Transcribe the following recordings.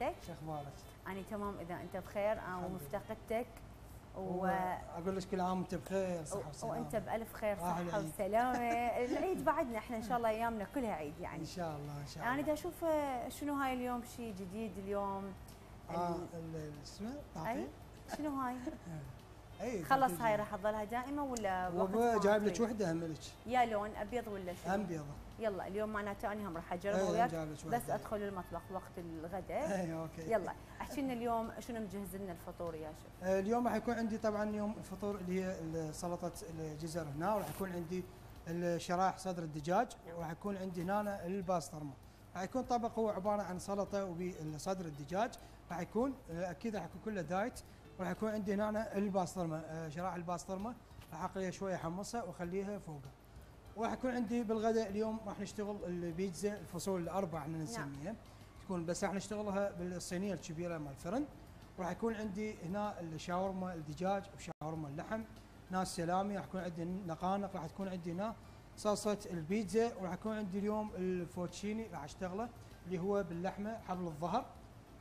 صحتك؟ شو اخبارك؟ أنا تمام، إذا أنت بخير ومفتقدتك وأقول لك كل عام وأنت بخير صحة وسلامة. وأنت بألف خير صحة وسلامة. العيد بعدنا إحنا إن شاء الله أيامنا كلها عيد يعني. إن شاء الله إن شاء الله. أنا بدي أشوف شنو هاي اليوم شيء جديد اليوم. اسمه تعطي؟ شنو هاي؟ اي خلص هاي راح تظلها دائمه ولا وقت؟ جايب لك وحده هملك يا لون ابيض ولا شو؟ ابيض. يلا اليوم معناته اني هم راح اجربها وياك بس ادخل المطبخ وقت الغداء. اي اوكي. يلا احكي لنا اليوم شنو مجهز لنا الفطور يا شيف؟ اليوم راح يكون عندي طبعا يوم الفطور اللي هي سلطه الجزر هنا، وراح يكون عندي الشرايح صدر الدجاج، وراح يكون عندي هنا الباسترما. راح يكون طبق هو عباره عن سلطه وبصدر الدجاج، راح يكون اكيد راح يكون كله دايت. وراح يكون عندي هنا الباسترما، شرايح الباسترما راح اقليها شويه احمصها واخليها فوقها. وراح يكون عندي بالغداء اليوم راح نشتغل البيتزا الفصول الاربعه احنا نسميها، تكون بس راح نشتغلها بالصينيه الكبيره مال الفرن. وراح يكون عندي هنا الشاورما الدجاج وشاورما اللحم، هنا السلامي، راح يكون عندي نقانق، راح تكون عندي هنا صلصه البيتزا، وراح يكون عندي اليوم الفوتشيني راح اشتغله اللي هو باللحمه حبل الظهر.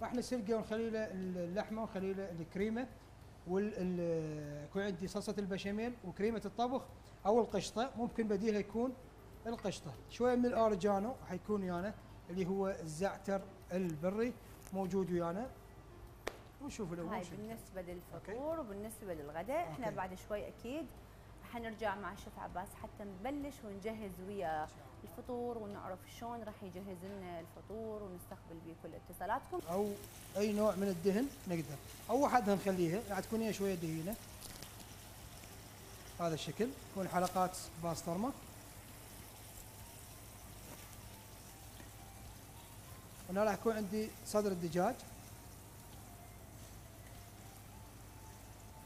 راح نسلقه ونخلي له اللحمه ونخلي له الكريمه يكون عندي صلصه البشاميل وكريمه الطبخ او القشطه، ممكن بديلها يكون القشطه، شويه من الاوريجانو حيكون ويانا اللي هو الزعتر البري موجود ويانا. ونشوف الاول هاي بالنسبه للفطور. وبالنسبه للغداء احنا بعد شوي اكيد راح نرجع مع الشيف عباس حتى نبلش ونجهز ويا الفطور ونعرف شلون راح يجهز لنا الفطور ونستقبل بيه كل اتصالاتكم. او اي نوع من الدهن نقدر، او وحدها نخليها راح تكون هي شويه دهينه. هذا الشكل، تكون حلقات باسترما. هنا راح يكون عندي صدر الدجاج.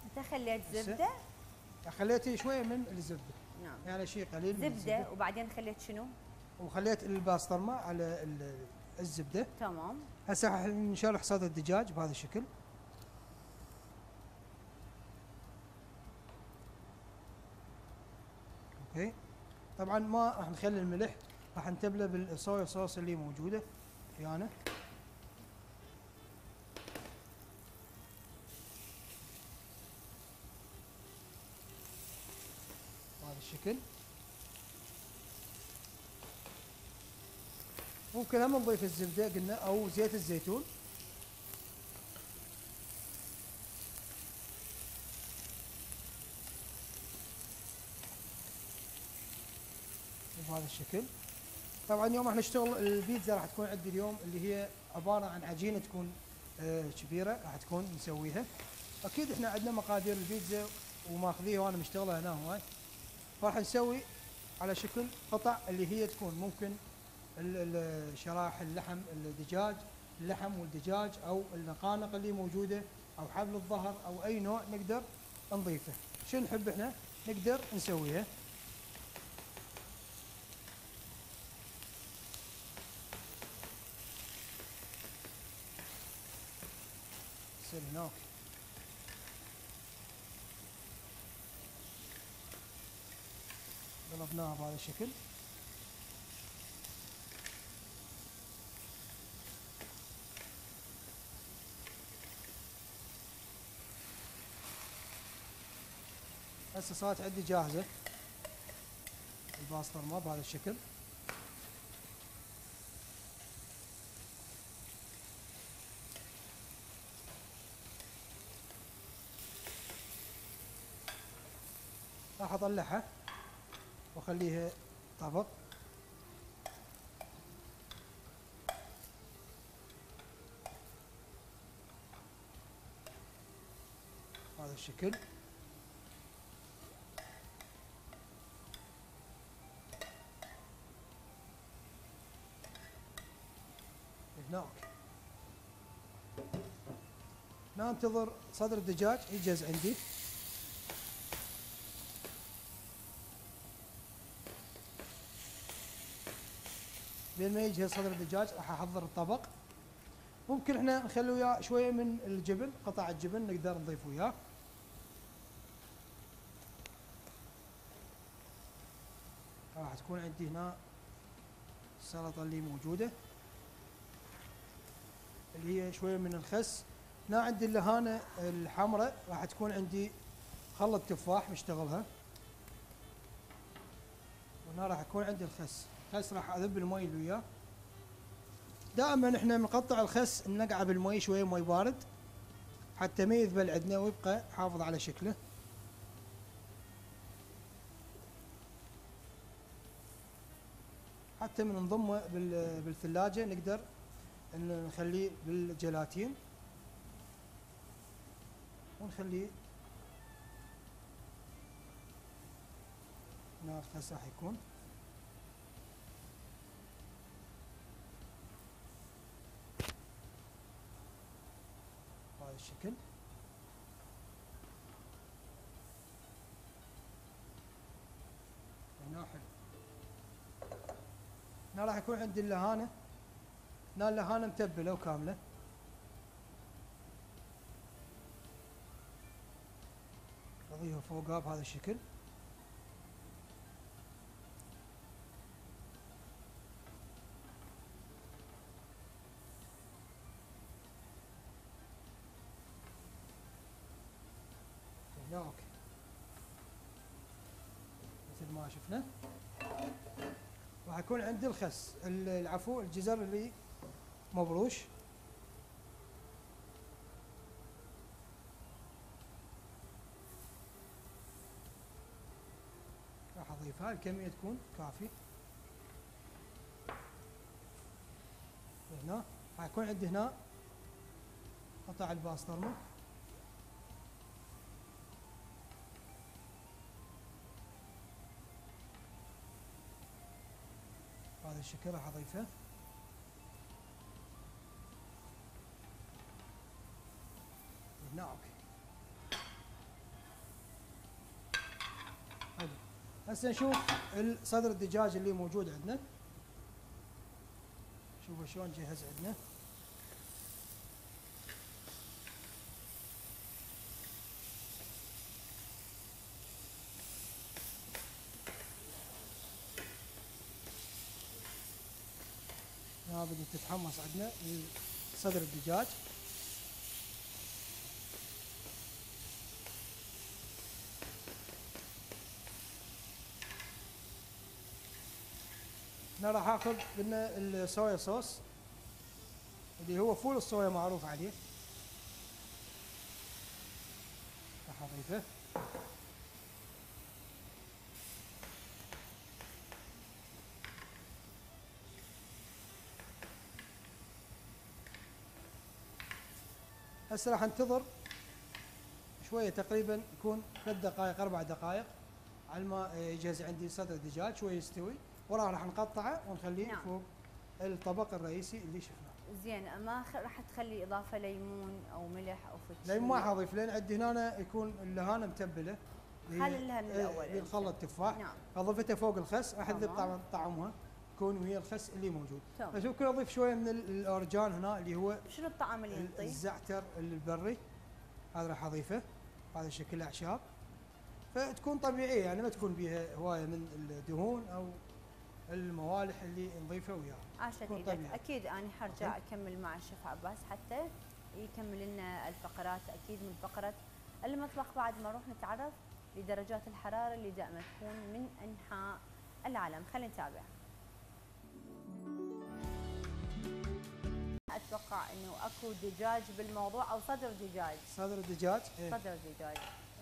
انت خليت زبده؟ خليت شويه من الزبده. نعم. يعني شيء قليل زبدة من الزبده. وبعدين خليت شنو؟ وخليت الباسترما على الزبده. تمام. هسه راح نشرح صدر الدجاج بهذا الشكل. اوكي. طبعا ما راح نخلي الملح، راح نتبله بالصويا صوص اللي موجوده ويانا. الشكل ممكن هم نضيف الزبده قلنا او زيت الزيتون. بهذا الشكل. طبعا يوم راح نشتغل البيتزا راح تكون عندي اليوم اللي هي عباره عن عجينه تكون كبيره راح تكون نسويها. اكيد احنا عندنا مقادير البيتزا وماخذيها وانا مشتغلها هنا هواي. راح نسوي على شكل قطع اللي هي تكون ممكن شرايح اللحم الدجاج، اللحم والدجاج او النقانق اللي موجوده او حبل الظهر او اي نوع نقدر نضيفه، شو نحب احنا نقدر نسويها. سلناك. قلبناها بهذا الشكل. هسه صارت عندي جاهزه الباسترما بهذا الشكل. راح اطلعها واخليها طبق. هذا الشكل. هنا ننتظر صدر الدجاج يجهز عندي. بين ما يجهز صدر الدجاج راح احضر الطبق. ممكن احنا نخلي وياه شويه من الجبن، قطع الجبن نقدر نضيف وياه. راح تكون عندي هنا السلطه اللي موجوده. اللي هي شويه من الخس. هنا عندي اللهانه الحمراء راح تكون عندي خلط تفاح بشتغلها، وهنا راح يكون عندي الخس. الخس راح اذب المي اللي وياه. دائما احنا بنقطع الخس نقعه بالمي شويه مي بارد حتى ما يذبل عندنا ويبقى حافظ على شكله. حتى من نضمه بالثلاجه نقدر ان نخليه بالجلاتين ونخليه. هنا الخس راح يكون بهذا الشكل. هنا حلو. هنا راح يكون عندي اللهانه. هنا اللهانه متبله وكامله. اضيفها فوقها بهذا الشكل. هنا اوكي مثل ما شفنا. راح يكون عندي الخس العفو الجزر اللي مبروش. راح اضيفها الكمية تكون كافية. هنا راح يكون عندي هنا قطع البسطرمة. هذا الشكل راح اضيفه. هنا اوكي حلو. هسه نشوف صدر الدجاج اللي موجود عندنا. شوفوا شلون جهز عندنا. هنا بدأت تتحمص عندنا صدر الدجاج. هنا راح اخذ قلنا الصويا صوص اللي هو فول الصويا معروف عليه. راح اضيفه. هسه راح انتظر شويه تقريبا يكون 3 دقائق 4 دقائق على ما يجهز عندي صدر الدجاج شويه يستوي، وراها راح نقطعه ونخليه نعم. فوق الطبق الرئيسي اللي شفناه. زين ما راح تخلي اضافه ليمون او ملح او فلفل؟ ليمون ما راح اضيف لان عندي هنا يكون اللهانه متبله. خليها من الاول. بالخلط تفاح. نعم. اضفتها فوق الخس راح تذيب طعمها. يكون ويا الخس اللي موجود. بس ممكن اضيف شويه من الاورجان هنا اللي هو شنو الطعم اللي ينطي؟ الزعتر البري هذا راح اضيفه. هذا شكل اعشاب فتكون طبيعيه يعني ما تكون بيها هوايه من الدهون او الموالح اللي نضيفها وياها. عاشت ايدك. اكيد انا حرجع اكمل مع الشيف عباس حتى يكمل لنا الفقرات اكيد من فقره المطبخ بعد ما نروح نتعرف لدرجات الحراره اللي دائما تكون من انحاء العالم. خلينا نتابع. اتوقع انه اكو دجاج بالموضوع او صدر دجاج. صدر دجاج؟ إيه؟ صدر دجاج.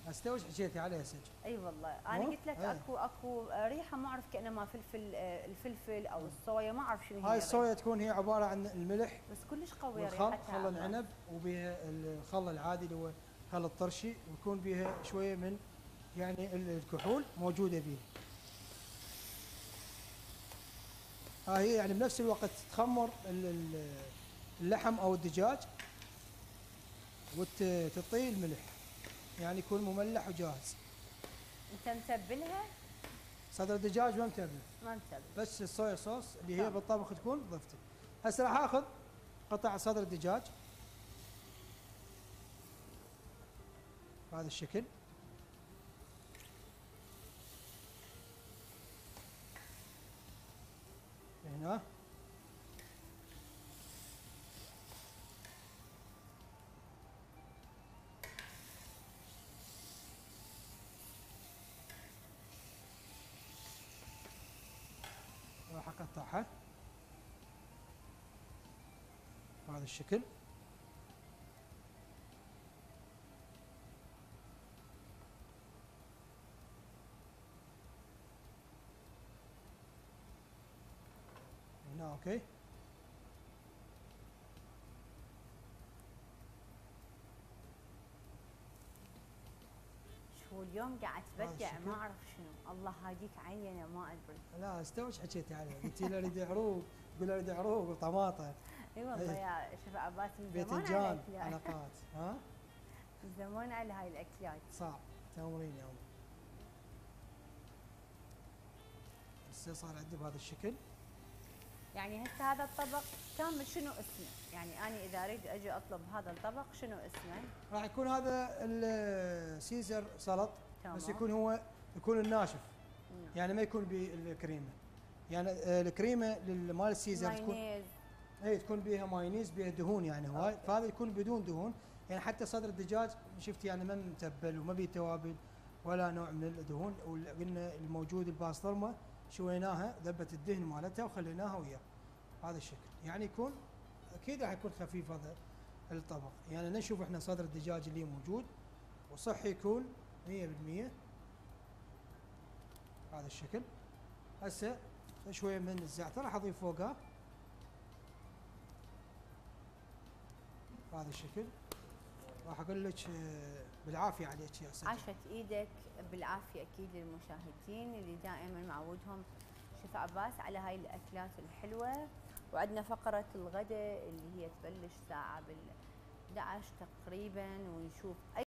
استوج حكيتي عليه سج. اي والله انا قلت لك اكو ريحه ما اعرف كانه ما فلفل الفلفل او الصويا ما اعرف شنو هي. هاي الصويا تكون هي عباره عن الملح بس كلش قوي ريحتها. خل العنب وبها الخل العادي اللي هو خل الطرشي ويكون بها شويه من يعني الكحول موجوده بها. هي يعني بنفس الوقت تخمر اللحم او الدجاج وتطيل الملح يعني يكون مملح وجاهز. انت متبلها؟ صدر الدجاج ما متبله. ما متبله. بس الصويا صوص اللي هي بالطبخ تكون ضفته. هسه راح اخذ قطع صدر الدجاج بهذا الشكل. هنا نقطعها بهذا الشكل. هنا اوكي. واليوم قاعد تبدع ما اعرف شنو، الله هاديك عينه ما ادري. لا استوعبت حكيتي عليها، قلتي لي اريد عروق، قول اريد عروق وطماطه. اي والله يا شيف عباس من زمان على علاقات ها؟ من زمان على هاي الاكلات. صعب تمرين يا عمر. هسه صار عندي بهذا الشكل. يعني هسه هذا الطبق كامل شنو اسمه؟ يعني انا اذا اريد اجي اطلب هذا الطبق شنو اسمه؟ راح يكون هذا السيزر سلط، بس يكون هو يكون الناشف. يعني ما يكون بالكريمه. يعني الكريمه مال السيزر تكون مايونيز. اي تكون بيها مايونيز، بيها دهون يعني هواي، فهذا يكون بدون دهون. يعني حتى صدر الدجاج شفتي يعني ما متبل وما بيه توابل ولا نوع من الدهون، وقلنا الموجود الباسترما شويناها ذبت الدهن مالتها وخليناها وياه هذا الشكل. يعني يكون اكيد راح يكون خفيف هذا الطبق. يعني نشوف احنا صدر الدجاج اللي موجود وصحي يكون 100% هذا الشكل. هسه شويه من الزعتر راح اضيف فوقها بهذا الشكل. راح اقول لك بالعافيه عليك يا سيدي. عاشت ايدك بالعافيه اكيد للمشاهدين اللي دائما معودهم شيف عباس على هاي الاكلات الحلوه. وعندنا فقره الغداء اللي هي تبلش ساعه بال11 تقريبا، ونشوف اي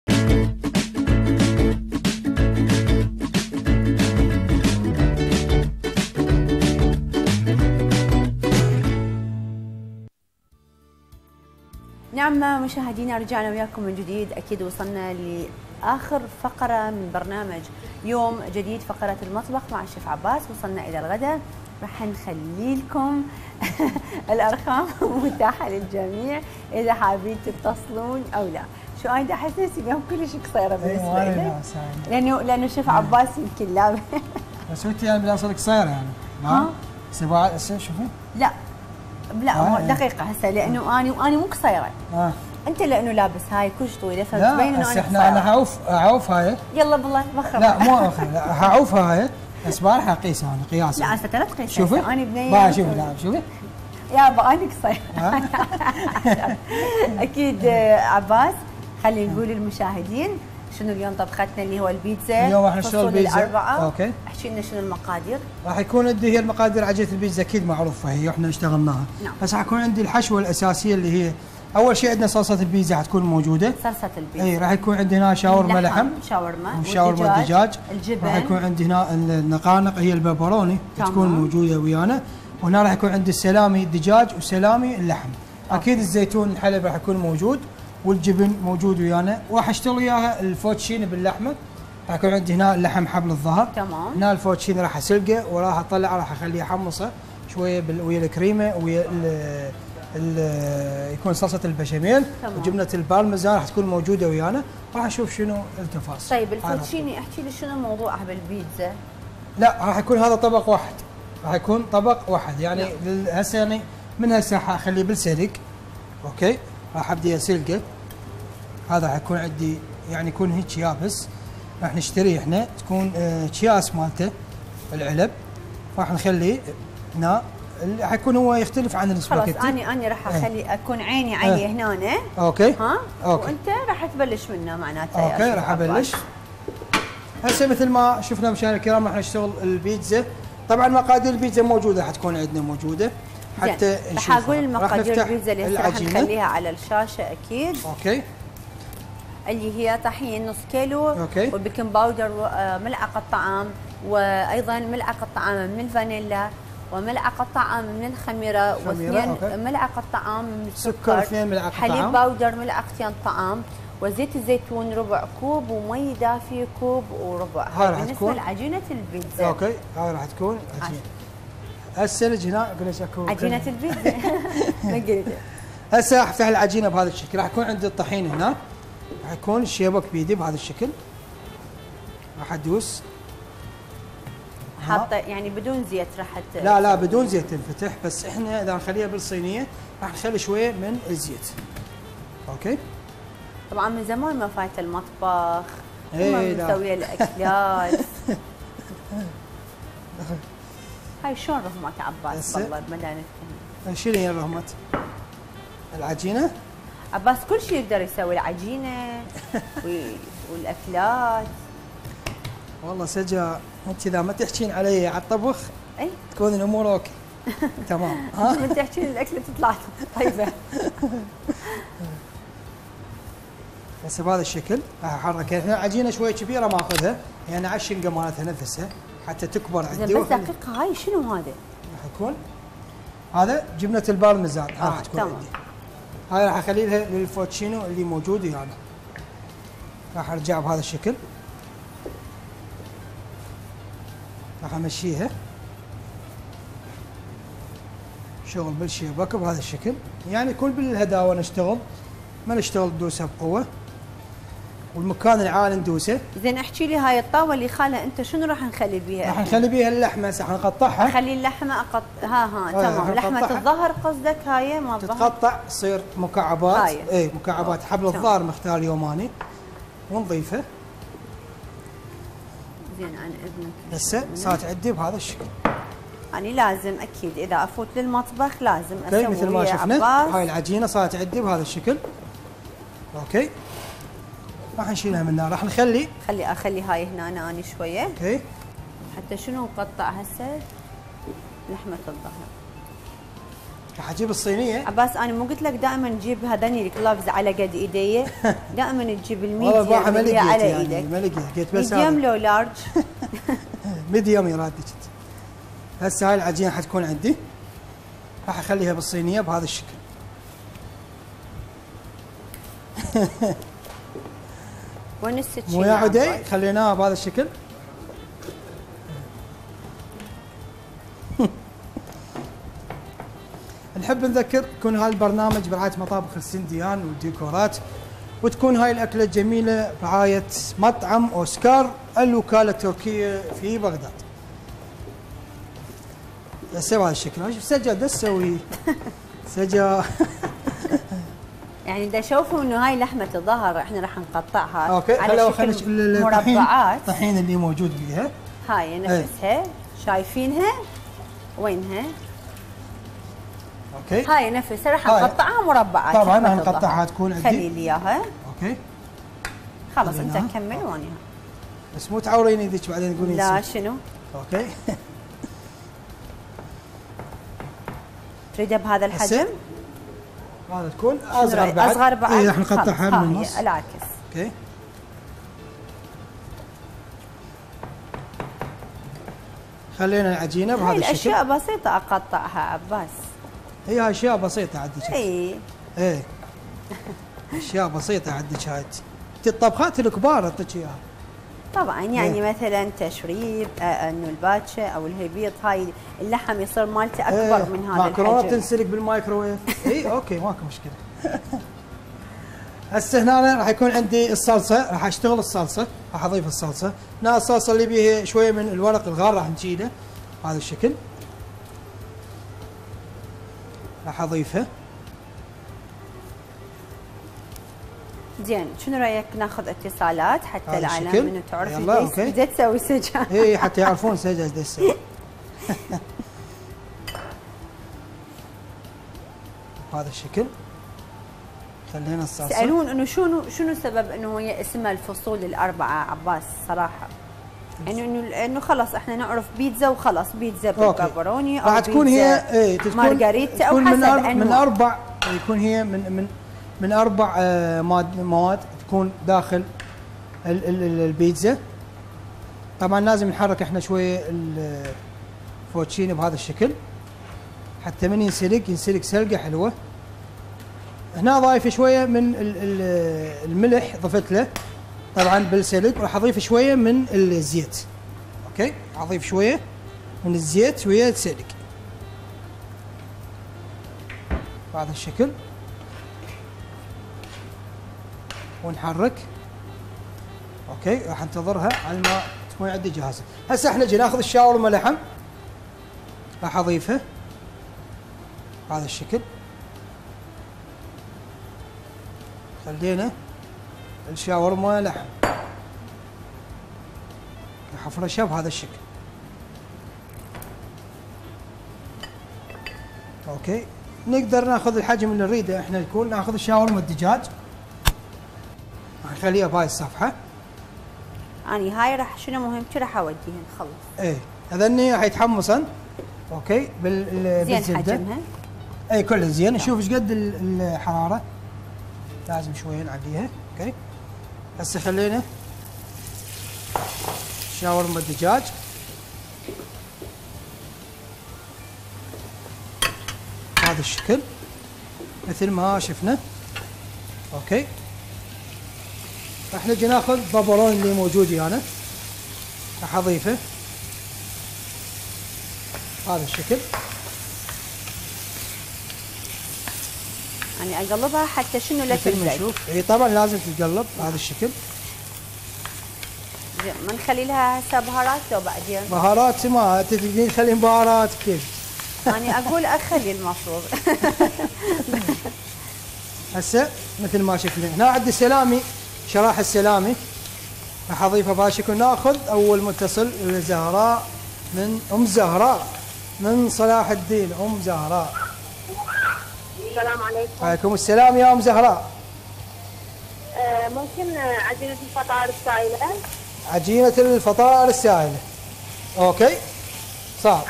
نعم مشاهدينا رجعنا وياكم من جديد. أكيد وصلنا لآخر فقرة من برنامج يوم جديد، فقرة المطبخ مع الشيف عباس. وصلنا إلى الغداء، راح نخلي لكم الأرقام متاحة للجميع إذا حابين تتصلون أو لا. شو أنا أحس نفسي اليوم كلش قصيرة بالنسبة لي، لأنه الشيف عباس يمكن لابس بس أنت يعني بالأصل قصيرة يعني ها؟ سبعة شوفي لا لا دقيقة هسه، لأنه أنا مو قصيرة. أنت لأنه لابس هاي كلش طويلة فتبين إنه أنا قصيرة. أنا هعوف هاي. يلا بالله بخرب. لا مو أخرب، هعوفها هاي بس ما راح أقيسها أنا قياسا. لا هسه لا تقيسها. شوفي أنا بنية. شوفي لا شوفي. يابا أنا قصيرة. أكيد عباس خلي نقول للمشاهدين شنو اليوم طبختنا اللي هو البيتزا. اليوم راح نشتغل بيتزا الأربعة. اوكي. احكي لنا شنو المقادير؟ راح يكون عندي هي المقادير عجينة البيتزا اكيد معروفة هي واحنا اشتغلناها. نعم. بس راح يكون عندي الحشوة الأساسية اللي هي أول شيء عندنا صلصة البيتزا حتكون موجودة. صلصة البيتزا. اي راح يكون عندي هنا شاورما لحم. شاورما. وشاورما دجاج. الجبن. راح يكون عندي هنا النقانق هي البابروني تكون موجودة ويانا، وهنا راح يكون عندي السلامي الدجاج وسلامي اللحم. أكيد الزيتون الحلب راح يكون موجود. والجبن موجود ويانا، وراح اشتغل وياها الفوتشيني باللحمه. راح يكون عندي هنا اللحم حبل الظهر. تمام. هنا الفوتشيني راح اسلقه وراح اطلعه، راح اخليه يحمصه شويه ويا الكريمه ويا يكون صلصه البشاميل. تمام. وجبنه البارميزان راح تكون موجوده ويانا، وراح اشوف شنو التفاصيل. طيب الفوتشيني احكي لي شنو موضوعه بالبيتزا؟ لا راح يكون هذا طبق واحد، راح يكون طبق واحد. يعني هسه يعني من هسه اخليه بالسلق. اوكي. راح ابدي اسلقه. هذا راح يكون عندي يعني يكون هيك يابس، راح نشتريه احنا تكون اكياس مالته العلب. راح نخليه هنا راح يكون هو يختلف عن السباكيتي. خلاص انا راح اخلي اكون عيني عليه هنا. اوكي. ها اوكي. وانت راح تبلش منه معناته. اوكي راح ابلش. هسه مثل ما شفنا مشاهدينا الكرام راح نشتغل البيتزا. طبعا مقادير البيتزا موجوده راح تكون عندنا موجوده. حتى راح اقول المقادير البيتزا اللي راح نخليها على الشاشه اكيد. اوكي. اللي هي طحين نص كيلو. اوكي. وبيكنج باودر ملعقه طعام، وايضا ملعقه طعام من الفانيلا، وملعقه طعام من الخميره، واثنين ملعقه طعام من السكر، حليب باودر ملعقتين طعام، وزيت الزيتون ربع كوب، ومي دافيه كوب وربع. هاي راح تكون عجينه البيتزا. اوكي هاي راح تكون عجينه. السلج هنا اقول لك اكو عجينه البيتزا ما قلت. هسه راح افتح العجينه بهذا الشكل، راح يكون عندي الطحين هنا، راح يكون الشيبك بيدي بهذا الشكل، راح ادوس. حاطه يعني بدون زيت راح لا لا بدون زيت تنفتح، بس احنا اذا نخليها بالصينيه راح نخلي شويه من الزيت. اوكي. طبعا من زمان ما فايت المطبخ، ما مسويه الاكلات. هاي شلون رهمت عباس؟ والله بدنا نفهم. شنو هي رهمت؟ العجينه؟ عباس كل شيء يقدر يسوي، العجينه والاكلات. والله سجا انت اذا ما تحكين علي على الطبخ اي تكون الامور اوكي تمام. ها انت تحكين الاكله تطلع طيبه. بس بهذا الشكل راح احركها، احنا العجينه شويه كبيره ما اخذها، يعني على الشنقه مالتها نفسها حتى تكبر عندي. بس دقيقه، هاي شنو هذا؟ راح يكون هذا جبنه البارميزان راح تكون عندي. هاي راح اخلي لها للفوتشينو اللي موجود ويانا. يعني راح ارجع بهذا الشكل، راح امشيها شغل بالشباكه بهذا الشكل، يعني كل بالهداوه نشتغل، ما نشتغل ندوسها بقوه والمكان العالي ندوسه. زين احكي لي هاي الطاوله اللي خالها انت شنو راح نخلي بيها؟ راح نخلي بيها اللحمه، راح نقطعها. خلي اللحمه ها تمام. لحمه الظهر قصدك؟ هاي ما تتقطع تصير مكعبات. اي مكعبات. حبل الظهر مختار يوماني ونضيفه. زين عن اذنك. هسه صارت عندي بهذا الشكل. يعني لازم اكيد اذا افوت للمطبخ لازم اسوي مثل ما شفنا. هاي العجينه صارت عندي بهذا الشكل. اوكي. راح نشيلها من هنا، راح نخلي اخلي هاي هنا اني شويه. اوكي. حتى شنو نقطع هسه؟ لحمه الظهر. راح اجيب الصينيه. عباس انا مو قلت لك دائما نجيب هذني الكلافز على قد ايدي، دائما نجيب الميديم على ايدك. ما لقيت بس ميديم لو لارج. ميديم يرادك. هسه هاي العجينه حتكون عندي. راح اخليها بالصينيه بهذا الشكل. وين السكينه؟ ويا عدي خليناها بهذا الشكل. نحب نذكر يكون هذا البرنامج برعاية مطابخ السنديان والديكورات، وتكون هاي الأكلة الجميلة برعاية مطعم أوسكار الوكالة التركية في بغداد. هسه بهذا الشكل. شوف سجا دا تسوي سجا. يعني دا شوفوا انه هاي لحمة الظهر احنا راح نقطعها أوكي. على شكل مربعات. الطحين اللي موجود بيها هاي نفسها. شايفينها وينها؟ اوكي. هاي نفسها راح نقطعها مربعات. طبعا راح نقطعها تكون عندي. خلي لي اياها. اوكي. خلاص انت كمل واني بس مو تعورين ايدك بعدين تقولين لا شنو؟ اوكي. تريدها بهذا الحجم؟ هذا تكون اصغر بعد. اصغر بعد. اي راح نقطعها من النص. العكس. اوكي. خلينا العجينه بهذا الشكل. الاشياء بسيطه اقطعها عباس. هي اشياء بسيطه عندك. اي اي اشياء بسيطه عندك. هاي الطبخات الكبار اعطيك اياها طبعا، يعني إيه. مثلا تشريب انه الباتشه او الهبيط، هاي اللحم يصير مالته اكبر إيه. من هذا الحجم. ماكرونه تنسلق بالمايكروويف. اي اوكي ماكو مشكله. هسه هنا راح يكون عندي الصلصه، راح اشتغل الصلصه، راح اضيف الصلصه. هنا الصلصه اللي بيها شويه من الورق الغار راح نشيله بهذا الشكل، راح اضيفها. زين شنو رايك ناخذ اتصالات حتى العالم انه تعرف ايش تسوي سجا؟ اي حتى يعرفون سجا ايش تسوي. بهذا الشكل خلينا الصلصه. يسالون انه شنو سبب انه هي اسمها الفصول الاربعه عباس صراحه؟ يعني انه خلاص احنا نعرف بيتزا وخلاص، بيتزا بالبابروني او تكون هي ايه مارغريتا او حسب انواع. من اربع يكون هي من اربع مواد تكون داخل البيتزا. طبعا لازم نحرك احنا شويه الفوتشيني بهذا الشكل حتى من ينسلق سلقه حلوه. هنا ضايف شويه من الملح ضفت له طبعا بالسلق، وراح اضيف شويه من الزيت. اوكي اضيف شويه من الزيت ويا السلق بهذا الشكل ونحرك. اوكي راح انتظرها على ما تكون عندي جاهزه. هسه احنا نجي ناخذ الشاورما لحم، راح اضيفه بهذا الشكل. خلينا الشاورما لحم راح افرشها بهذا الشكل. اوكي، نقدر ناخذ الحجم اللي نريده احنا، نكون ناخذ الشاورما الدجاج. راح نخليها بهاي الصفحه. اني هاي راح شنو مهم راح اوديهن خلص. اي هذني راح يتحمصن. اوكي بالزبده. زين حجمها. اي كلها زين، نشوف ايش قد الحراره. لازم شويه نعليها، اوكي. هسه خلينا شاورما الدجاج. بهذا الشكل مثل ما شفنا. اوكي. راح نجي ناخذ بابرون اللي موجود هنا، راح اضيفه بهذا الشكل. يعني اقلبها حتى شنو لا تلزق. اي طبعا لازم تتقلب بهذا الشكل. زين ما نخلي لها هسه بهارات لو بعدين؟ بهارات ما تدرين تخلين بهارات كيف؟ يعني اقول اخلي المفروض. هسه مثل ما شفنا هنا عندي سلامي، شرايح السلامي راح اضيفها بهذا الشكل. ناخذ اول متصل زهراء من ام زهراء من صلاح الدين. ام زهراء السلام عليكم. وعليكم السلام يا ام زهراء. ممكن عجينه الفطائر السائله؟ عجينه الفطائر السائله. اوكي صار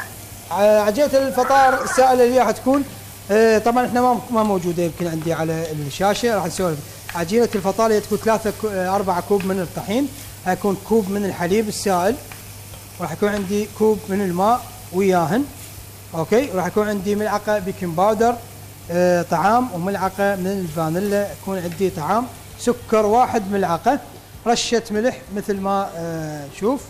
عجينه الفطائر السائله اللي راح تكون طبعا احنا ما موجوده يمكن عندي على الشاشه. راح نسولف عجينه الفطائر تكون 3-4 كوب من الطحين، هيكون كوب من الحليب السائل، وراح يكون عندي كوب من الماء وياهن. اوكي، وراح يكون عندي ملعقه بيكنج باودر طعام، وملعقه من الفانيلا يكون عندي طعام، سكر 1 ملعقه، رشه ملح مثل ما شوف.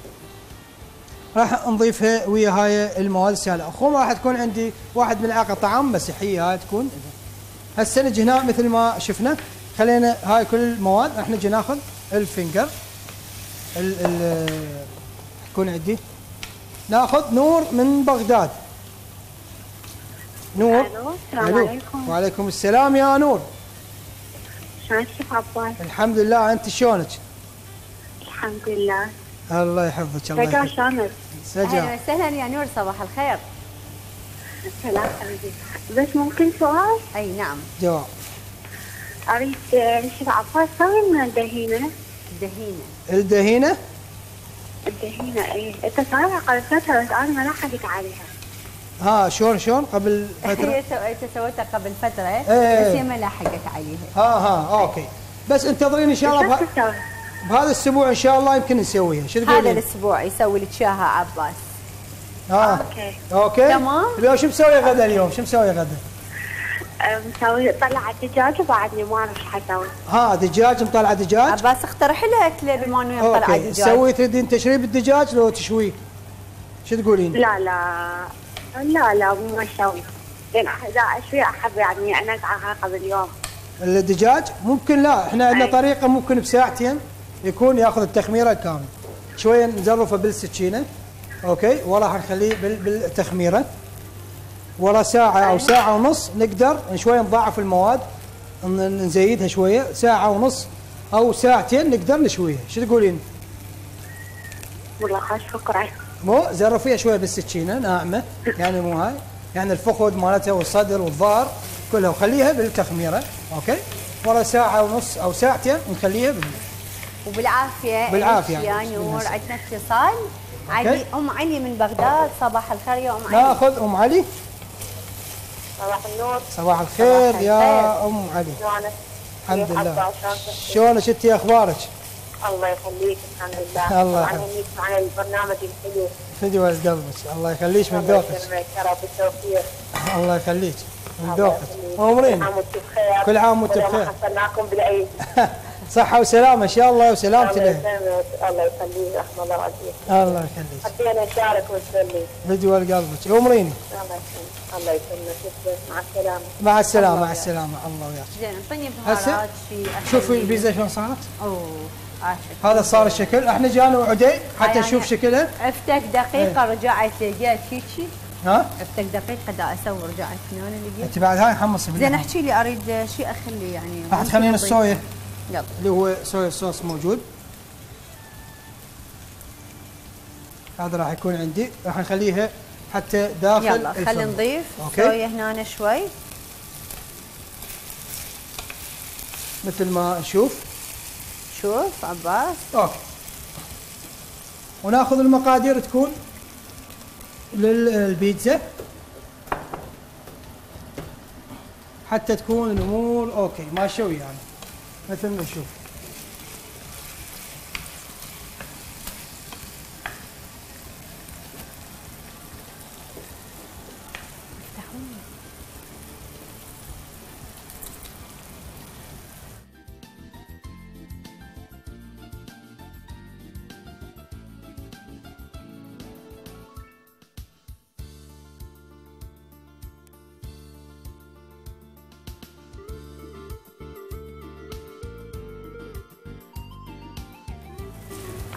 راح نضيفها ويا هاي المواد السائله. الخمره راح تكون عندي 1 ملعقه طعام مسيحيه، هاي تكون. هسه نجي هنا مثل ما شفنا خلينا هاي كل المواد. احنا نجي ناخذ الفنجر يكون عندي، ناخذ نور من بغداد. نور السلام عليكم. وعليكم السلام يا نور. شلونك الشيف عباس؟ الحمد لله، انت شلونك؟ الحمد لله. الله يحفظك. الله يحفظك. سجا شلونك؟ سجا اهلا وسهلا يا نور، صباح الخير. سلام عليكم. بس ممكن سؤال؟ اي نعم جواب. اريد الشيف عباس سوي لنا الدهينه. الدهينه؟ الدهينه؟ الدهينه ايه، انت صراحه قبل فتره بس انا ما لاحقت عليها. ها شلون قبل فتره؟ انت سويتها قبل فتره بس هي ما لاحقت عليها. ها اوكي، بس انتظرين ان شاء الله بهذا الاسبوع ان شاء الله يمكن نسويها. شو تقولين؟ هذا الاسبوع يسوي لك اياها عباس. اوكي تمام. اليوم شو مسوي غدا؟ اليوم شو مسوي غدا؟ مسوي طلعت دجاج وبعدني ما اعرف ايش حسوي. دجاج مطلعه دجاج؟ عباس اقترح لها اكله بما انه مطلعه دجاج. تسوي تريدين تشريب الدجاج لو تشويه؟ شو تقولين؟ لا لا لا لا مو مشوي، لان اذا اشوي احب يعني انا اقطعها قبل يوم. الدجاج ممكن لا، احنا عندنا طريقه ممكن بساعتين يكون ياخذ التخميره كامل. شويه نزرفه بالسكينه، اوكي، وراح نخليه بالتخميره. ورا ساعة أو ساعة ونص نقدر شوية نضاعف المواد، نزيدها شوية، ساعة ونص أو ساعتين نقدر نشويها. شو تقولين؟ والله خاش فكرة. مو زرفيها شوية بالسكينة ناعمة، يعني مو هاي، يعني الفخذ مالتها والصدر والظهر كلها، وخليها بالتخميرة، أوكي؟ ورا ساعة ونص أو ساعتين نخليها وبالعافية. بالعافية يا نور. عندنا اتصال. علي، أم علي من بغداد. صباح الخير يا أم علي. ناخذ أم علي. صباح النور. صباح الخير يا ام علي. شلونك؟ الحمد لله. شلونك انت؟ اخبارك؟ الله يخليك الحمد لله. الله يخليك على البرنامج الحلو. فدوى قلبك. الله يخليك من ذوقك. الله يكرمك بالتوفيق. الله يخليك من ذوقك. عمرين. كل عام وانتم بخير. ما حصلناكم بالعيد. صحة وسلامة ان شاء الله وسلامتي له. الله يخليك، رحم الله وعافيك. الله يخليك. حبينا نشارك ونسلم. فدوى قلبك. عمرين. الله يخليك. الله يسلمك. مع السلامه. مع السلامه. مع السلامه. الله وياك. زين اعطيني بهارات. شوفي البيتزا شلون صارت؟ هذا صار الشكل. احنا جانا وعدي حتى نشوف شكلها. عفتك دقيقه رجعت لقيت هيجي. ها؟ عفتك دقيقه دا اسوي رجعت هنا لقيت. انت بعد هاي حمصي بالله. زين احكي لي اريد شيء اخلي يعني. بعد خلينا الصويا. يلا. اللي هو صويا صوص موجود. هذا راح يكون عندي، راح نخليها حتى داخل. يلا خلينا نضيف صويا هنا شوي. مثل ما نشوف. شوف عباس. اوكي. وناخذ المقادير تكون للبيتزا حتى تكون الامور اوكي ماشيه ويانا يعني. مثل ما نشوف.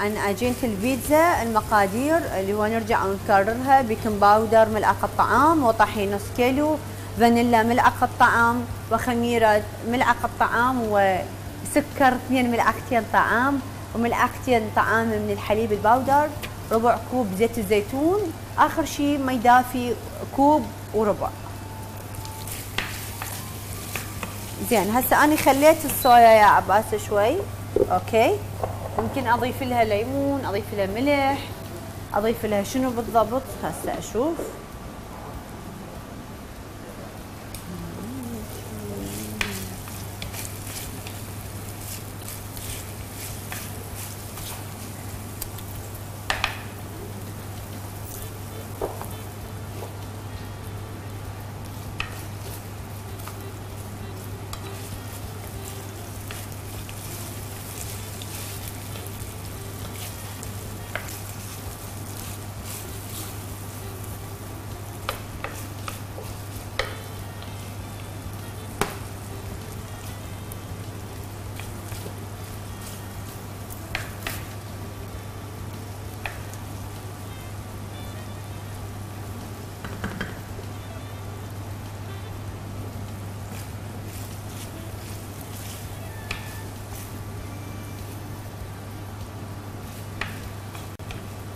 عن عجينة البيتزا المقادير اللي هو نرجع ونكررها: بيكنج باودر ملعقة طعام، وطحين نص كيلو، فانيلا ملعقة طعام، وخميرة ملعقة طعام، وسكر 2 ملعقتين طعام، وملعقتين طعام من الحليب الباودر، ربع كوب زيت الزيتون، آخر شيء مي دافي 1.25 كوب. زين هسه أنا خليت الصويا يا عباس شوي، أوكي؟ ممكن اضيف لها ليمون، اضيف لها ملح، اضيف لها شنو بالضبط هسه اشوف.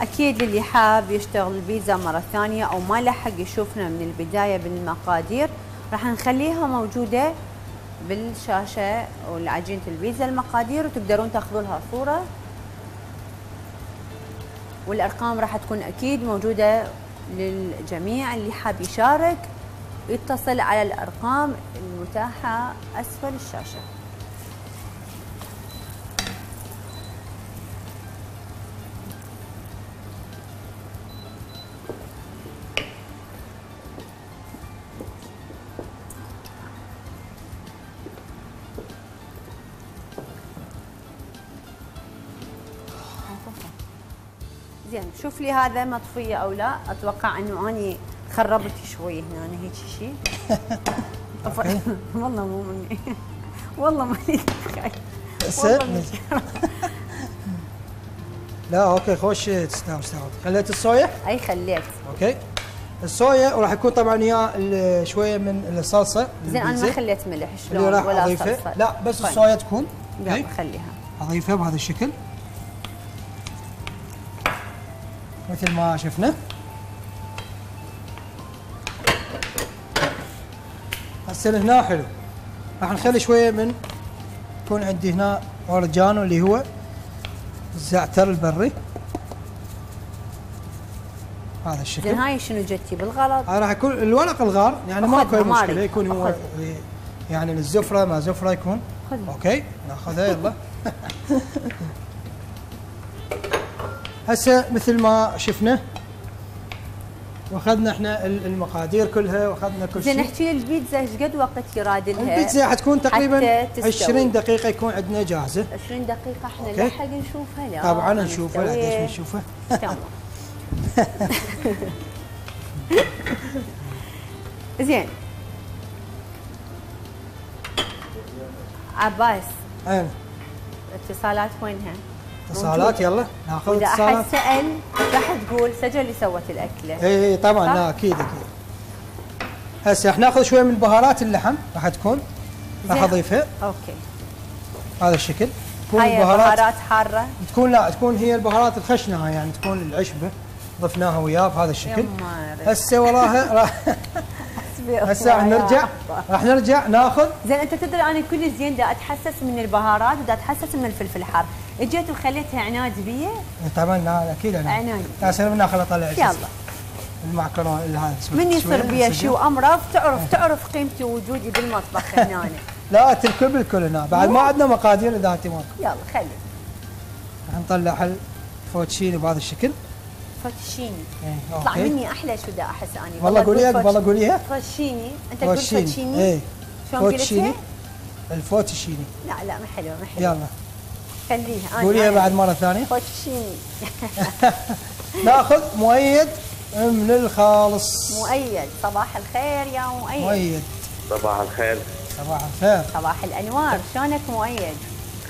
أكيد اللي حاب يشتغل البيتزا مرة ثانية أو ما لحق يشوفنا من البداية بالمقادير، راح نخليها موجودة بالشاشة والعجينة البيتزا المقادير، وتقدرون تاخذوا لها صورة، والأرقام راح تكون أكيد موجودة للجميع. اللي حاب يشارك يتصل على الأرقام المتاحة أسفل الشاشة. زين شوف لي هذا مطفيه او لا. اتوقع انه اني خربت شوي هنا هيك شيء. والله مو مني، والله مالي دخل. لا اوكي خوش. تستاهل خليت الصويا. اي خليت. اوكي الصويا، وراح يكون طبعا وياه شويه من الصلصه. زين انا ما خليت ملح شلون ولا صلصه، لا بس الصويا تكون. لا خليها اضيفها بهذا الشكل مثل ما شفنا. هسه هنا حلو، راح نخلي شويه من يكون عندي هنا اورجانو اللي هو الزعتر البري. هذا الشكل. زين هاي شنو جتي بالغلط؟ راح يكون الورق الغار يعني ماكو مشكله، يكون هو يعني الزفره ما زفره يكون. اوكي ناخذها يلا. هسه مثل ما شفنا واخذنا احنا المقادير كلها واخذنا كل شيء. زين احكي لي البيتزا ايش قد وقت يراد لها؟ البيتزا حتكون تقريبا 20 دقيقة يكون عندنا جاهزة. 20 دقيقة احنا نلحق نشوفها؟ لا طبعا نشوفها، قديش نشوفها؟ تمام. زين عباس الاتصالات وينها؟ اتصالات يلا ناخذ اتصالات. إذا أحد سأل راح تقول سجل اللي سوت الأكلة. إي طبعا لا أكيد أكيد. هسه راح ناخذ شوية من بهارات اللحم راح تكون راح أضيفها. أوكي. هذا الشكل. تكون البهارات حارة؟ تكون لا تكون هي البهارات الخشنة يعني تكون العشبة ضفناها وياه بهذا الشكل. هسه وراها هسه راح نرجع ناخذ. زين انت تدري انا كل زين دا اتحسس من البهارات ودا اتحسس من الفلفل الحار، اجيت وخليتها عناد بيه؟ طبعا لا اكيد عناد. هسه بدنا خل اطلع يلا المعكرونه هذا من يصير بيه شيء وامره تعرف قيمتي ووجودي بالمطبخ هنا أنا. لا تركب بالكل هنا بعد ما عندنا مقادير ذاتي مالك. يلا خلي راح نطلع الفوتشيني بهذا الشكل. فوتشيني طلع مني احلى شو دا احس اني والله قولي والله قوليها فوتشيني انت قلت فوتشيني اي شلون قلتها؟ الفوتشيني لا ما حلوه يلا خليها قوليها بعد مره ثانيه فوتشيني ناخذ مؤيد من الخالص. مؤيد صباح الخير يا مؤيد. مؤيد صباح الخير. صباح الخير. صباح الانوار شلونك مؤيد؟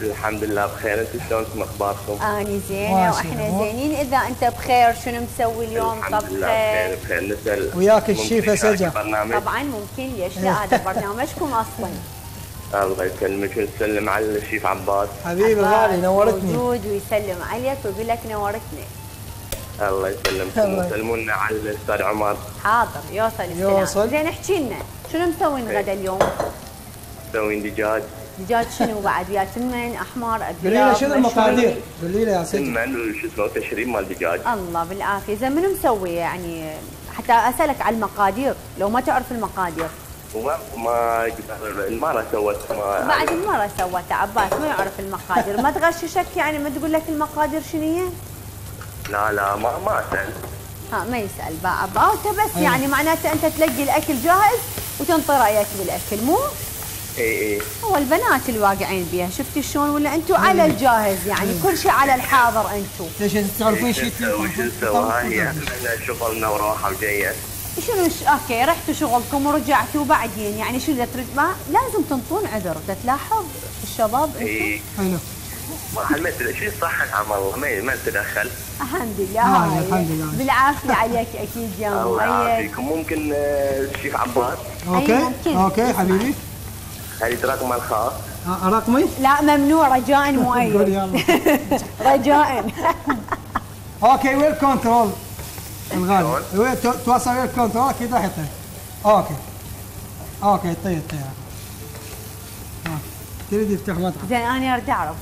الحمد لله بخير انتم شلونكم اخباركم؟ اني زينه واحنا زينين اذا انت بخير شنو مسوي اليوم طبخه؟ الحمد لله بخير نسال وياك الشيف سجا طبعا ممكن ليش لا هذا برنامجكم اصلا. الله يسلمك ونسلم على الشيف عباس. حبيبي الغالي نورتني. موجود ويسلم عليك ويقول لك نورتني. الله يسلمكم وسلمونا على الاستاذ عمر. حاضر يوصل السلام. زين احكي لنا شنو مسوين غدا اليوم؟ مسوين دجاج. دجاج شنو بعد ويا تمن احمر ابيض؟ قولي لنا شنو المقادير؟ قولي لنا يا سيدي. تمن وشو اسمه تشريم مال دجاج. الله بالعافيه، زين منو مسويه يعني حتى اسالك على المقادير لو ما تعرف المقادير. ما المره سوتها بعد المره سوتها عباس ما يعرف المقادير، ما تغششك يعني ما تقول لك المقادير شنو هي؟ لا ما اسال. ما يسال بقى عباس بس يعني معناته انت تلقي الاكل جاهز وتنطي رايك بالاكل مو؟ اي هو البنات الواقعين بيها شفتي شلون ولا انتم على الجاهز يعني كل شيء على الحاضر انتم. ليش تعرفين شيء وش نسوي هاي احنا شغلنا وراحه وجايه. شنو اوكي رحتوا شغلكم ورجعتوا وبعدين يعني شو اذا ترد ما لازم تنطون عذر بدها تلاحظ الشباب انتم. حلو. ما شو صحك عم الله ما تدخل. الحمد لله الحمد لله بالعافيه عليك اكيد يا مؤيد. الله يعافيكم ممكن الشيف عباس. اوكي حبيبي. هل رقم الخاص؟ رقمي؟ لا ممنوع رجاء مؤيد. رجاء. اوكي وير كنترول الغالي توصل وير كنترول اكيد راح يطير. اوكي طير. تريد يفتح مطعم. زين انا اريد اعرف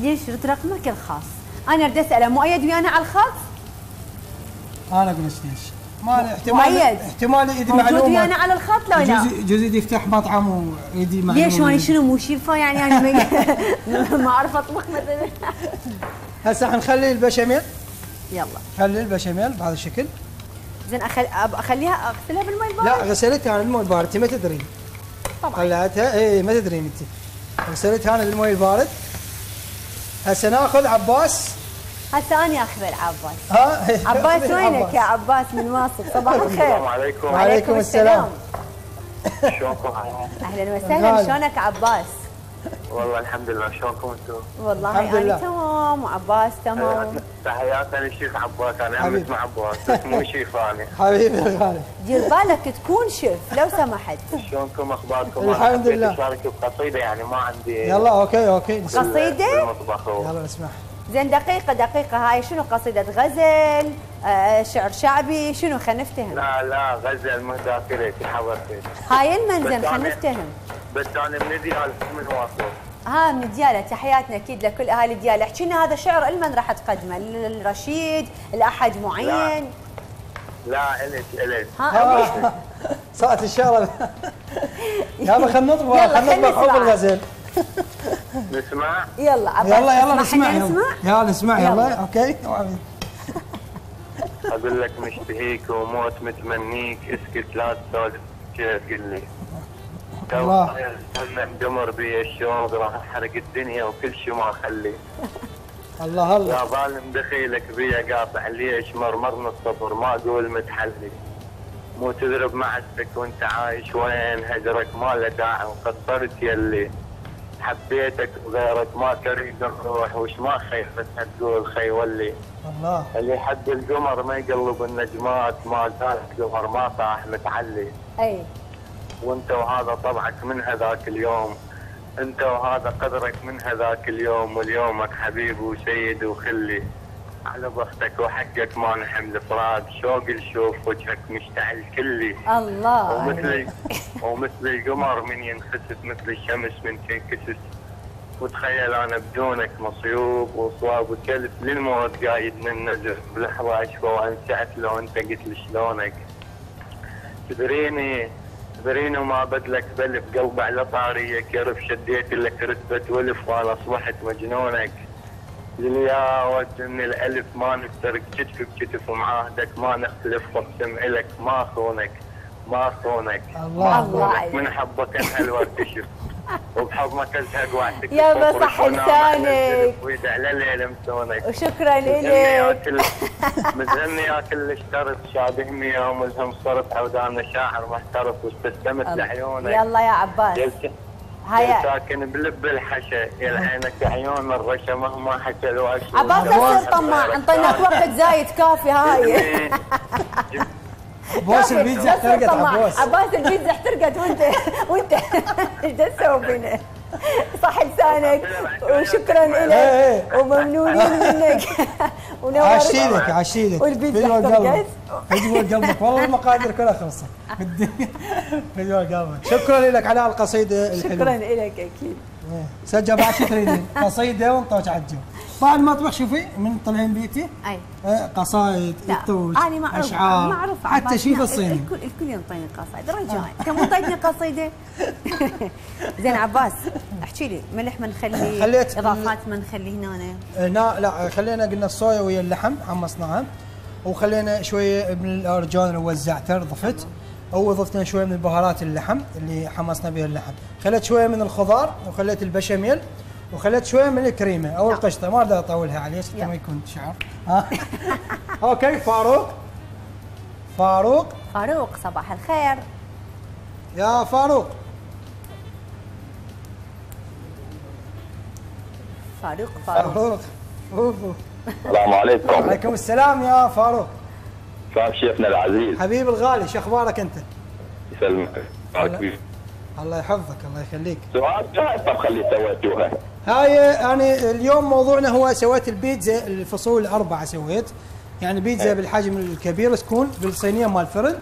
ليش رد رقمك الخاص؟ انا اريد اساله مؤيد ويانا على الخط؟ انا اقول ليش؟ ما احتمال يدي معلومه موجود ويانا على الخط لو لا؟ جوزي يدي يفتح مطعم ويدي معلومه ليش انا شنو مو شيفه يعني انا ما اعرف اطبخ مثلا. هسه حنخلي البشاميل يلا خلي البشاميل بهذا الشكل. زين اخليها اغسلها بالماء البارد؟ لا غسلتها انا بالماء البارد انت ما تدرين طبعا طلعتها ما تدرين انت غسلتها انا بالماء البارد. هسه ناخذ عباس. هسه أنا أخذ العباس. عباس وينك يا عباس من واصل صباح الخير. السلام عليكم. وعليكم السلام. شلونكم؟ أهلا وسهلا شلونك عباس؟ والله الحمد لله شلونكم أنتم؟ والله أنا تمام وعباس تمام. تحياتي للشيف عباس أنا عمت مع عباس بس مو شيف أنا. حبيبي الغالي. دير بالك تكون شيف لو سمحت. شلونكم أخباركم؟ الحمد لله. أنا حبيت أشارك بقصيدة يعني ما عندي. يلا أوكي. قصيدة؟ يلا اسمح. زين دقيقة هاي شنو قصيدة غزل شعر شعبي شنو خنفتهم؟ لا غزل ما ذاكرت حضرتك هاي المنزل خنفتهم بس أنا من ديالة من واصل من ديالة تحياتنا أكيد لكل أهالي ديالة. احكي لنا هذا شعر لمن راح تقدمه للرشيد لأحد معين؟ لا إلك صارت الشغلة يابا خلنا نطبخ حب الغزل نسمع يلا عباس يلا نسمع يلا اوكي اقول لك مشتهيك وموت متمنيك اسكت لا تسولف شيء قل لي تو قمر بي الشوق راح احرق الدنيا وكل شيء ما اخلي الله يا ظالم دخيلك بي قاطع ليش مرمرنا الصبر ما اقول متحلي مو تضرب معزتك وانت عايش وين هجرك ما له داعي وقد صرت يلي حبيتك وغيرك ما تريد نروح، وش ما خيفتنا تقول خي ولي الله. اللي يحب القمر ما يقلب النجمات، ما زال القمر ما طاح متعلي. اي وانت وهذا طبعك من هذاك اليوم، انت وهذا قدرك من هذاك اليوم، واليومك حبيب وسيد وخلي. على بختك وحقك ما نحمل فراق، شوق نشوف وجهك مشتعل كلي. الله ومثل القمر من ينخسف، مثل الشمس من تنكسف. وتخيل انا بدونك مصيوب وصواب وكلف، للموت قايد من نزف. بلحظه اشفى وان سعت لو انت قلت لي شلونك. تدريني وما بدلك بلف، قلبي على طاري كرف، شديت لك رتبه ولف وانا اصبحت مجنونك. يا ود من الالف ما نفترق كتف بكتف، ومعاهدك ما نختلف واقسم الك ما خونك ما خونك. الله الله من حبك انهل وارتشف، وبحضنك ازهق واعتكف. يا بصح لسانك ويد على الليل مسونك. وشكرا الك مزهمني يا كل اشترط، شابهني يا ملهم صرت، عودانا شاعر محترف واستسلمت لعيونك. يلا يا عباس هيا ساكن بلب الحشا، يلعينك عيون الرشا مهما حكى لو اشوف. عباس تصير طماع، انطيناك وقت زايد كافي هاي. عباس البيتزا احترقت، عباس البيتزا احترقت وانت ايش دا تسوي بينا؟ صح لسانك وشكرا لك وممنونين منك ونورتنا. عشيلك عشيلك والبيتزا احترقت، فجوة قلبك والله المقادير كلها خلصت فجوة قلبك. شكرا لك على القصيدة الحلوة. شكرا لك اكيد. سجل بعد شو تريدين؟ قصيدة ونطوش على الجو. بعد ما اطبخ شوفي من طلعين بيتي اي قصايد يطوش اشعار معروفة. حتى شيف الصيني الكل ينطيني قصايد، رجاء انت مو طيتني قصيدة. زين عباس احكي لي، ملح ما نخلي، اضافات ما نخلي هنا؟ هنا لا، خلينا قلنا الصويا ويا اللحم حمصناها، وخلينا شويه من الارجان اللي وزعته ضفت، وضفنا شويه من بهارات اللحم اللي حمصنا بها اللحم، خليت شويه من الخضار، وخليت البشاميل، وخليت شويه من الكريمه او القشطه. ما اقدر اطولها عليك حتى ما يكون شعر. اوكي فاروق. فاروق صباح الخير يا فاروق. فاروق السلام عليكم. وعليكم السلام يا فاروق. سلام شيخنا العزيز حبيب الغالي، شو اخبارك انت؟ يسلمك الله يحفظك الله يخليك. سؤال جاهز طب خليه سويتوها هاي. انا اليوم موضوعنا هو سويت البيتزا الفصول الاربعه، سويت يعني بيتزا بالحجم الكبير تكون بالصينيه مال الفرن،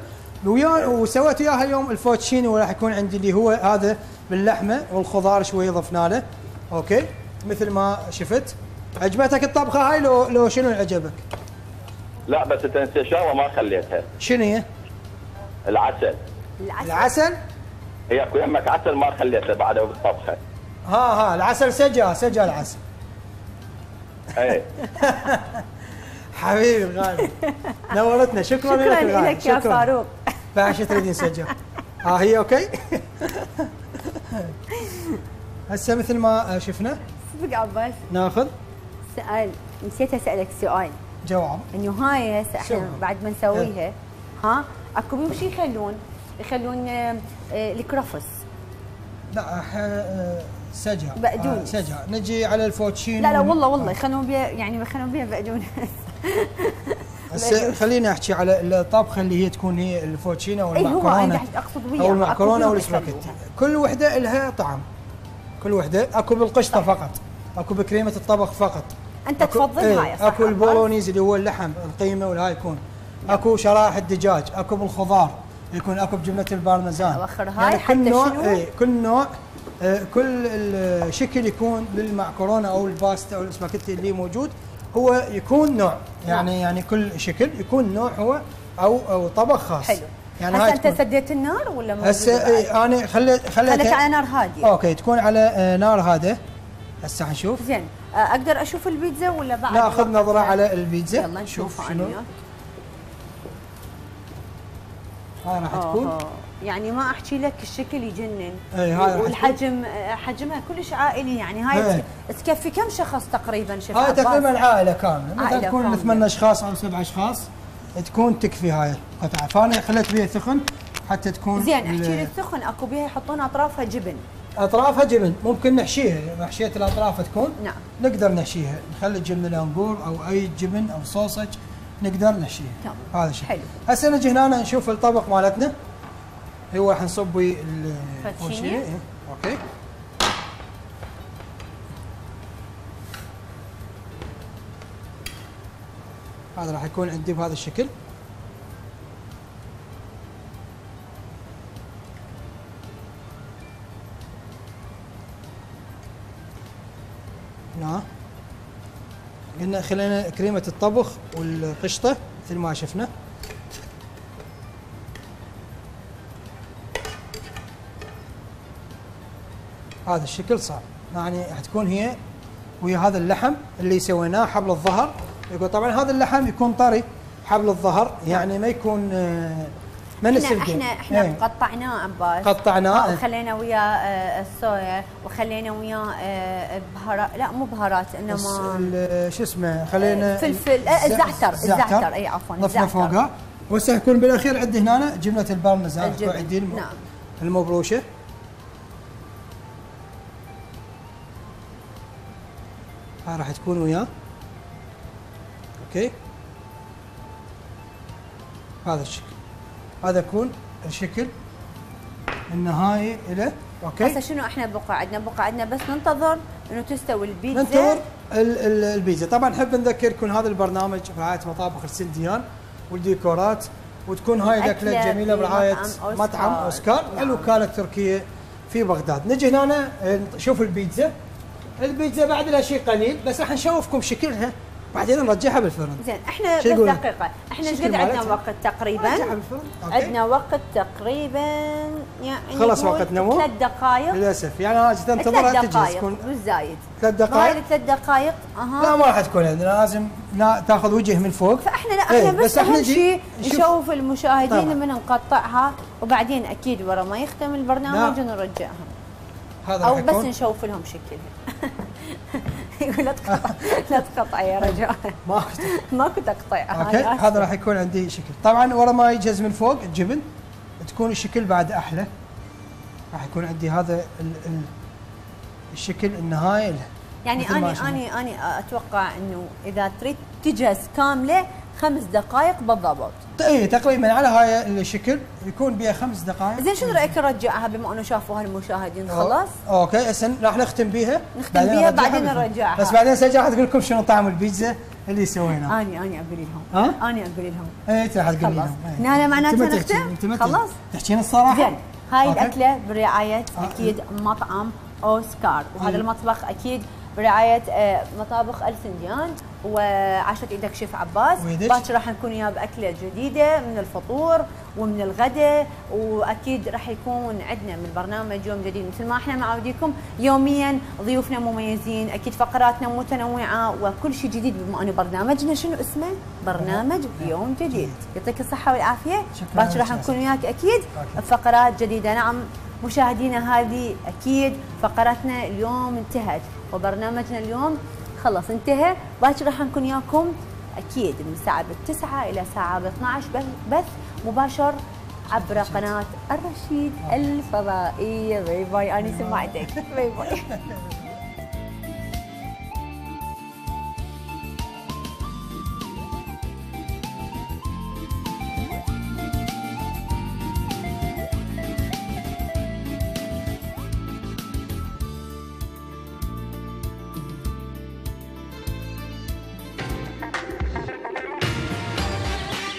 وسويت وياها اليوم الفوتشيني، وراح يكون عندي اللي هو هذا باللحمه والخضار شويه ضفنا له. اوكي مثل ما شفت. عجبتك الطبخه هاي لو شنو عجبك؟ لا بس تنسى شغله ما خليتها. شنو هي؟ العسل. العسل؟ هي اكو يمك عسل ما خليته بعده بالطبخه. ها العسل سجى العسل. اي حبيبي الغالي نورتنا. شكرا لك الغالي. شكرا لك يا فاروق. بعد شو تريدين سجى؟ ها هي اوكي؟ هسه مثل ما شفنا صدق عباس ناخذ سؤال، نسيت اسالك سؤال جواب انه هاي هسه احنا بعد ما نسويها ها اكو بيهم شو يخلون الكرفس. لا سجع بقدونس. سجع نجي على الفوتشينو. لا والله يخلون بيها، يعني يخلون بيها بقدونس. هسه خليني احكي على الطبخه اللي هي تكون هي الفوتشينو والمعكرونه. اي اقصد وياها او المعكرونه والسباكيتي، كل وحده لها طعم، كل وحده. اكو بالقشطه فقط، اكو بكريمه الطبخ فقط. انت تفضل هاي صح؟ اكو البولونيز اللي هو اللحم القيمه والهاي يكون، اكو شرائح الدجاج، اكو بالخضار يكون، اكو بجبنه البارميزان. وخر هاي يعني حتى شنو؟ كل نوع كل الشكل يكون للمعكرونه او الباستا او الاسباجيتي اللي موجود، هو يكون نوع يعني كل شكل يكون نوع هو او طبق خاص. حلو. يعني هسه انت سديت النار ولا ما؟ هسه انا خليت على نار هاديه. اوكي تكون على نار هاديه. هسه حنشوف. زين اقدر اشوف البيتزا ولا بعد؟ ناخذ نظره على البيتزا. يلا نشوف شنو هاي راح تكون. يعني ما احكي لك الشكل يجنن. اي هاي والحجم حجمها كلش عائلي، يعني هاي تكفي كم شخص تقريبا؟ شفت هاي تقريبا عائله كامله، مثلا تكون 8 اشخاص او 7 اشخاص تكون تكفي هاي قطعه. فانا خليت بيها ثخن حتى تكون زين. احكي لك ثخن اكو بيها يحطون اطرافها جبن. اطرافها جبن، ممكن نحشيها محشيه الاطراف تكون. نعم نقدر نحشيها، نخلي جبن الانقور او اي جبن او صوصج نقدر نحشيها. تمام هذا الشيء حلو. هسه نجي هنا نشوف الطبق مالتنا. هو حنصب الفوتشيني. اوكي هذا راح يكون عندي بهذا الشكل. هنا قلنا خلينا كريمة الطبخ والقشطة مثل ما شفنا. هذا الشكل صار، يعني حتكون هي ويا هذا اللحم اللي سويناه حبل الظهر. يقول طبعا هذا اللحم يكون طري حبل الظهر، يعني ما يكون ما نسلقه. احنا ايه. قطعناه عباس، قطعناه وخلينا وياه الصويا وخلينا وياه بهارات، لا مو بهارات انما شو اسمه، خلينا فلفل الزعتر اي عفوا ضفنا فوقها. وهسه يكون بالاخير عندي هنا جبنه البارميزان عندي المبروشه. هاي راح تكون وياه. اوكي هذا الشكل، هذا يكون الشكل النهائي له. اوكي هسه شنو احنا بقى عندنا بس ننتظر انه تستوي البيتزا، ننتظر البيتزا. طبعا نحب نذكركم هذا البرنامج برعايه مطابخ السن ديان والديكورات، وتكون هاي الاكله جميله برعايه مطعم اوسكار الوكاله التركيه في بغداد. نجي هنا نشوف البيتزا بعد لها شيء قليل، بس راح نشوفكم شكلها بعدين نرجعها بالفرن. زين احنا بس دقيقة، احنا ايش قد عندنا وقت تقريبا؟ عندنا وقت تقريبا يعني خلص وقتنا مو 3 دقائق للاسف، يعني انا جيت انتظرها تجي تكون بالزايد 3 دقائق. هاي 3 دقائق اها لا ما راح تكون عندنا، لازم تاخذ وجه من فوق. فاحنا لا احنا بس اهم شيء نشوف المشاهدين لما نقطعها، وبعدين اكيد ورا ما يختم البرنامج نرجعها. هذا او بس نشوف لهم شكلها. يقول لا تقطع يا رجاء. ماكو تقطيع. اوكي هذا راح يكون عندي شكل. طبعا ورا ما يجهز من فوق الجبن تكون الشكل بعد احلى. راح يكون عندي هذا الشكل النهائي له. يعني انا اتوقع انه اذا تريد تجهز كامله 5 دقائق بالضبط. اي تقريبا على هاي الشكل يكون بها 5 دقائق. زين شنو رايك نرجعها بما انه شافوها المشاهدين خلاص؟ اوكي هسه راح نختم بيها بعدين نرجعها. بس بعدين سجل راح تقول لكم شنو طعم البيتزا اللي سويناه. انا اقول لهم اي راح تقول لهم هنا معناته نختم خلاص تحكينا الصراحه. زين هاي الاكله برعايه اكيد مطعم اوسكار، وهذا المطبخ اكيد برعاية مطابخ السن ديان وعشرة ايدك شيف عباس. باكر راح نكون وياه باكله جديده من الفطور ومن الغداء، واكيد راح يكون عندنا من برنامج يوم جديد مثل ما احنا معوديكم يوميا ضيوفنا مميزين، اكيد فقراتنا متنوعه وكل شيء جديد. بما انه برنامجنا شنو اسمه؟ برنامج يوم جديد. يعطيك الصحه والعافيه. باكر راح نكون وياك اكيد بفقرات جديده. نعم مشاهدينا هذه اكيد فقراتنا اليوم انتهت وبرنامجنا اليوم خلص انتهى. باكر راح نكون وياكم اكيد من الساعه 9 الى الساعه 12 بث مباشر عبر قناه الرشيد الفضائي. باي باي. انا سمعتك. باي باي.